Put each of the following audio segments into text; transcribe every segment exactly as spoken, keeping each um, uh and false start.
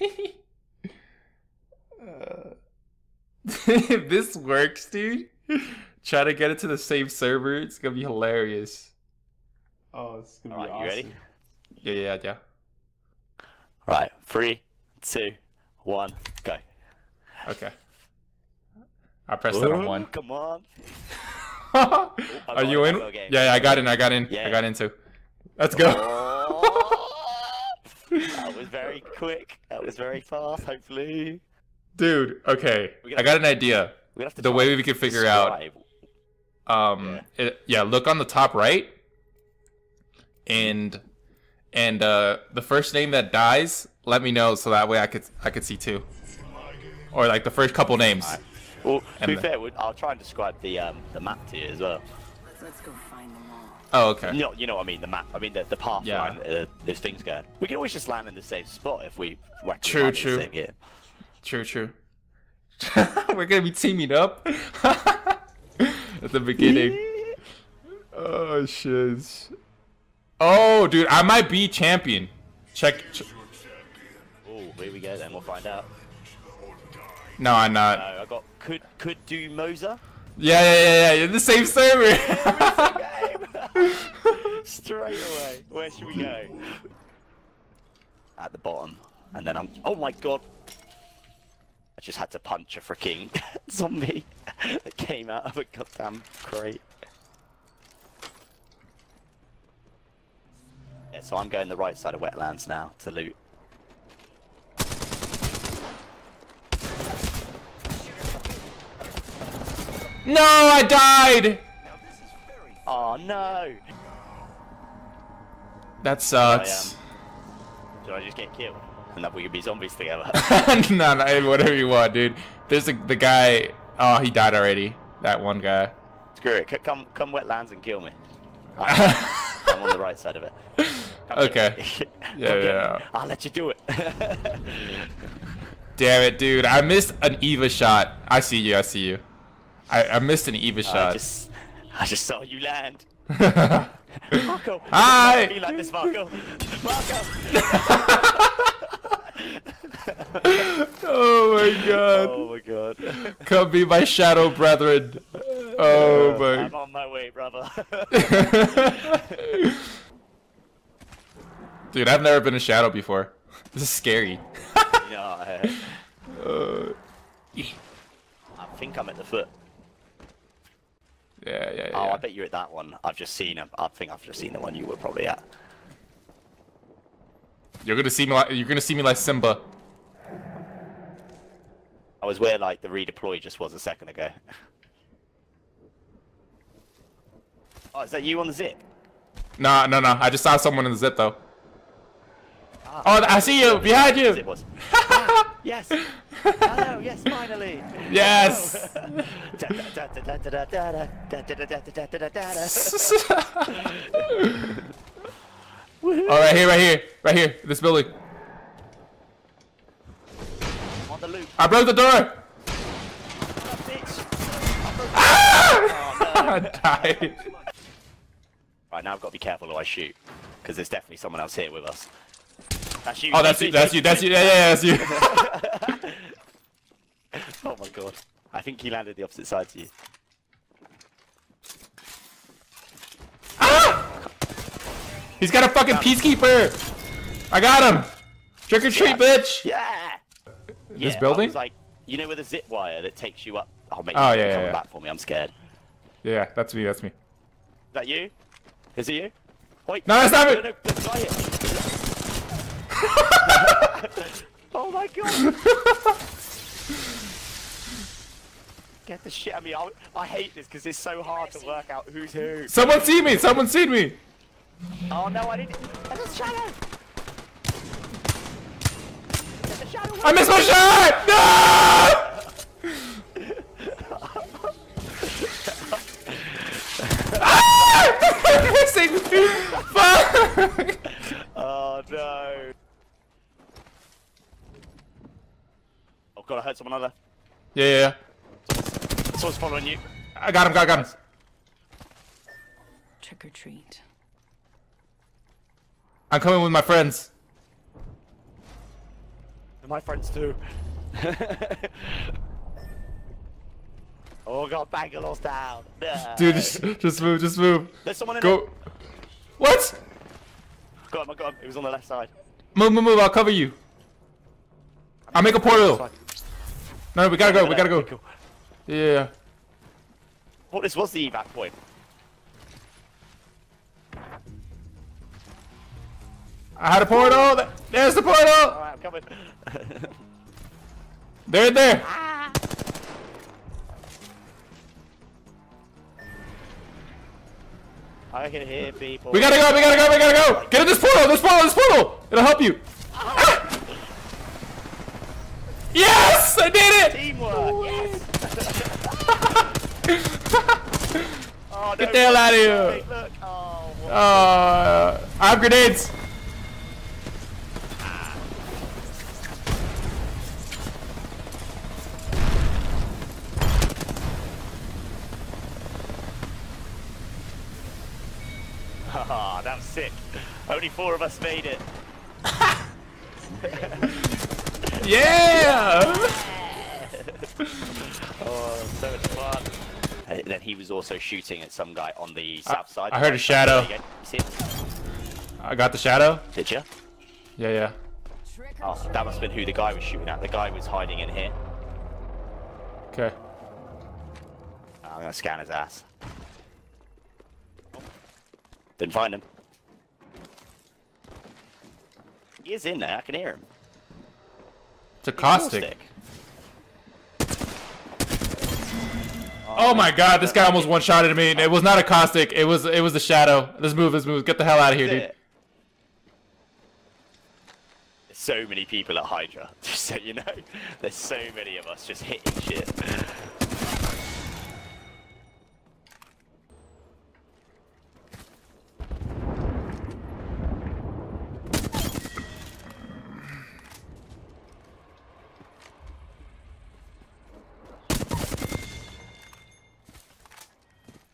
uh, if this works, dude, try to get it to the same server. It's gonna be hilarious. Oh, it's gonna All be right, awesome. You ready? Yeah, yeah, yeah. All right, three, two, one, go. Okay. I pressed Ooh, that on one. Come on. Are I'm you in? Yeah, yeah, I got in. I got in. Yeah. I got in too. Let's go. That was very quick. That was very fast. Hopefully. Dude, okay. I got an idea. We have to the way we can figure describe. out. Um, yeah. It, yeah. Look on the top right. And, and uh, the first name that dies, let me know so that way I could I could see too. Or like the first couple names. Well, to be the... fair, I'll try and describe the um, the map to you as well. Let's go find them all. Oh, okay. No, you know what I mean, the map. I mean the the path yeah. line. Uh, there's things going. We can always just land in the same spot if we. True, true. The same gear. True, true. We're gonna be teaming up at the beginning. Oh shit. Oh, dude, I might be champion. Check. Ch oh, here we go. Then we'll find out. No, I'm not. No, I got could could do Moza. Yeah, yeah, yeah, yeah. In the same server. Game. Straight away. Where should we go? At the bottom, and then I'm. Oh my god! I just had to punch a freaking zombie that came out of a goddamn crate. Yeah, so I'm going the right side of wetlands now to loot. No, I died! Oh no! That sucks. Did I, um, I just get killed? And that we could be zombies together. No, no, whatever you want, dude. There's a, the guy. Oh, he died already. That one guy. Screw it. C come, come, wetlands and kill me. I'm on the right side of it. Come okay. Yeah, yeah. I'll let you do it. Damn it, dude! I missed an Eva shot. I see you. I see you. I, I missed an Eva shot. I just, I just saw you land. Marco, hi. Be like this, Marco. Marco. Oh my god. Oh my god. Come be my shadow, brethren. Oh uh, my. I'm on my way, brother. Dude, I've never been a shadow before. This is scary. No, I... Uh, I think I'm at the foot. Yeah, yeah, yeah. Oh, I bet you're at that one. I've just seen him. I think I've just seen the one you were probably at. You're gonna see me. Like, you're gonna see me like Simba. I was where like the redeploy just was a second ago. Oh, is that you on the zip? No, no, no. I just saw someone in the zip though. Ah, oh, I see you behind you. It was. Yes. Hello, yes, finally. Yes. Oh, right here, right here, right here, this building. On the loop. I broke the door. I died. Right, now I've got to be careful who I shoot, because there's definitely someone else here with us. That's you. Oh, that's you. That's you. That's you. That's you. Yeah, yeah, that's you. Oh my god! I think he landed the opposite side to you. Ah! He's got a fucking peacekeeper. I got him. Trick or treat, yeah. bitch. Yeah. This yeah, building? I was like, you know, with a zip wire that takes you up. Oh, mate, oh yeah. Come yeah, back yeah. for me. I'm scared. Yeah, that's me. That's me. Is that you? Is it you? Wait. No, that's not me. No, no, try it. Oh my god! Get the shit out of me. I, I hate this because it's so hard to work out who's who. Someone see me! Someone see me! Oh no, I didn't. That's a shadow! That's a shadow! I missed my shot! No! Ah! Missing me! Fuck! Oh no! Oh god, I heard someone other. Yeah, yeah, yeah. Someone's following you. I got him, got him, got him. Trick or treat. I'm coming with my friends. and my friends too. Oh god, Bangalor's down. Dude, just, just move, just move. There's someone in there. Go. What? Got him, I got him. It was on the left side. Move, move, move. I'll cover you. I'll make a portal. No, we gotta go, we gotta go. Yeah. Well, this was the evac point. I had a portal. There's the portal. Alright, I'm coming. They're in there. Ah. I can hear people. We gotta go, we gotta go, we gotta go! Get in this portal, this portal, this portal! It'll help you! Oh. Ah. Yes! I did it! Teamwork, oh, yes! Oh, no, get the hell out of here! Look. Oh, uh, I have grenades! Ah. Haha, that was sick. Only four of us made it. Yeah! Oh, so much fun. And then he was also shooting at some guy on the I, south side. I heard a shadow. You see it? I got the shadow. Did you? Yeah, yeah. Oh, that must have been who the guy was shooting at. The guy was hiding in here. Okay. Oh, I'm gonna scan his ass. Didn't find him. He is in there, I can hear him. It's a caustic. Oh, oh my god, this guy almost one-shotted me. It was not a caustic, it was it was the shadow. Let's move, let's move. Get the hell out of here, dude. There's so many people at Hydra, just so you know. There's so many of us just hitting shit.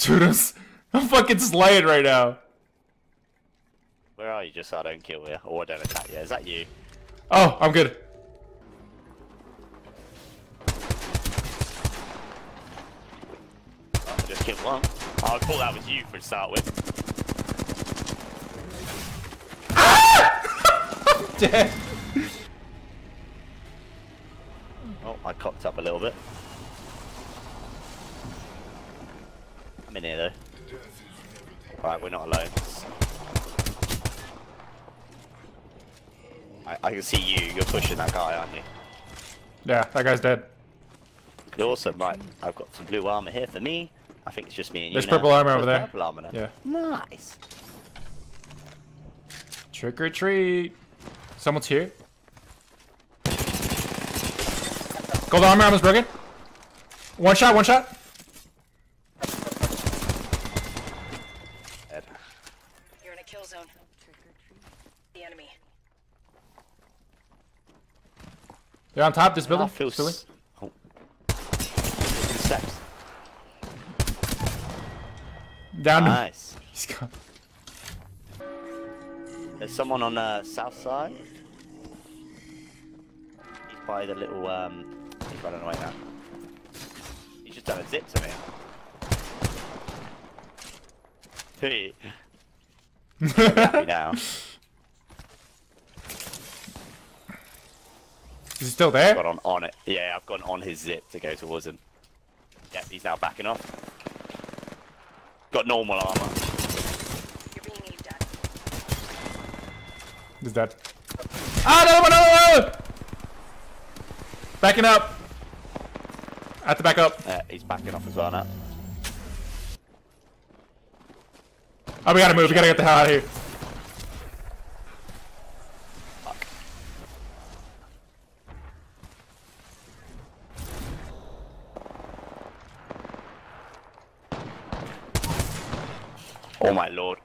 Dude, I'm, I'm fucking slaying right now. Where are you? Just so I don't kill you or I don't attack you. Is that you? Oh, I'm good. Oh, I just killed one. Oh, I thought that was you to start with. Ah! I'm dead. Oh, I cocked up a little bit. I'm in here though. Alright, we're not alone. I, I can see you, you're pushing that guy, aren't you? Yeah, that guy's dead. Awesome, right. I've got some blue armor here for me. I think it's just me and you. There's purple armor over there. Purple armor now. Yeah. Nice. Trick or treat. Someone's here. Gold armor, armor's broken. One shot, one shot. They're on top of this building. I feel silly. Oh. Steps. Down. Nice. He's gone. There's someone on the uh, south side. He's by the little. Um, he's running away now. He's just done a zip to me. Hey. Happy now. Is he still there? I've gone on, on it. Yeah, I've gone on his zip to go towards him. Yeah, he's now backing off. Got normal armor. You're being aimed at. He's dead. Ah, another one, another one! Backing up. I have to back up. Yeah, he's backing off as well now. Oh, we gotta move. We gotta get the hell out of here. Oh my lord.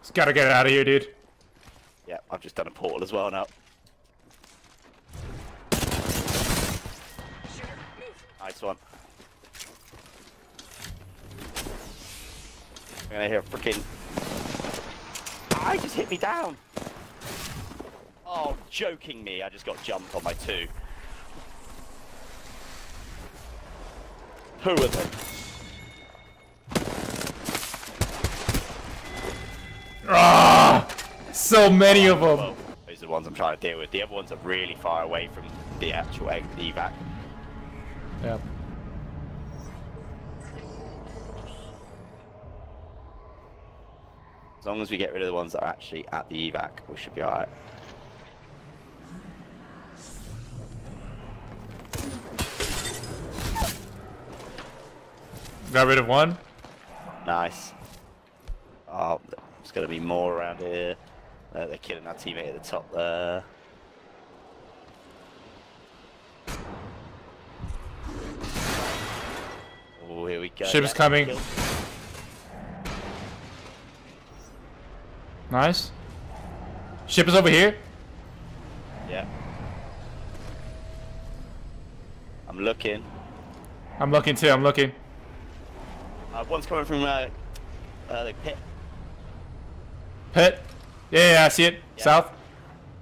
Just gotta get it out of here, dude. Yeah, I've just done a portal as well now. Nice one. I'm gonna hear a freaking. I just hit me down. Oh, joking me. I just got jumped on my two. Who are they? Ah, so many of them. These are the ones I'm trying to deal with. The other ones are really far away from the actual evac. Yeah. As long as we get rid of the ones that are actually at the evac, we should be alright. Got rid of one. Nice. Oh, there's going to be more around here. Uh, they're killing our teammate at the top there. Oh, here we go. Ship is coming. Nice. Ship is over here. Yeah. I'm looking. I'm looking too. I'm looking. Uh, one's coming from uh, uh, the pit. Pit? Yeah, yeah, I see it. Yeah. South.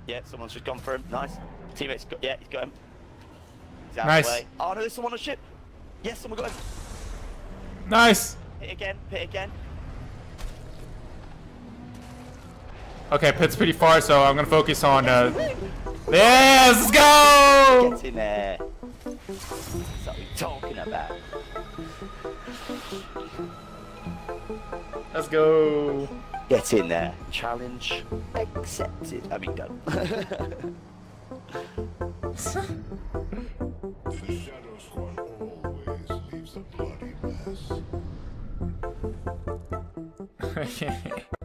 Yeah, someone's just gone for him. Nice. Teammate's got, yeah, he's got him. He's out nice. Of the way. Oh no, there's someone on the ship. Yes, someone got him. Nice. Pit again, pit again. Okay, pit's pretty far, so I'm gonna focus on. Uh... Yes, let's go! Get in there. That's what we're talking about. Let's go. Get in there. Challenge accepted. I mean done. The Shadow Squad always leaves a bloody mess.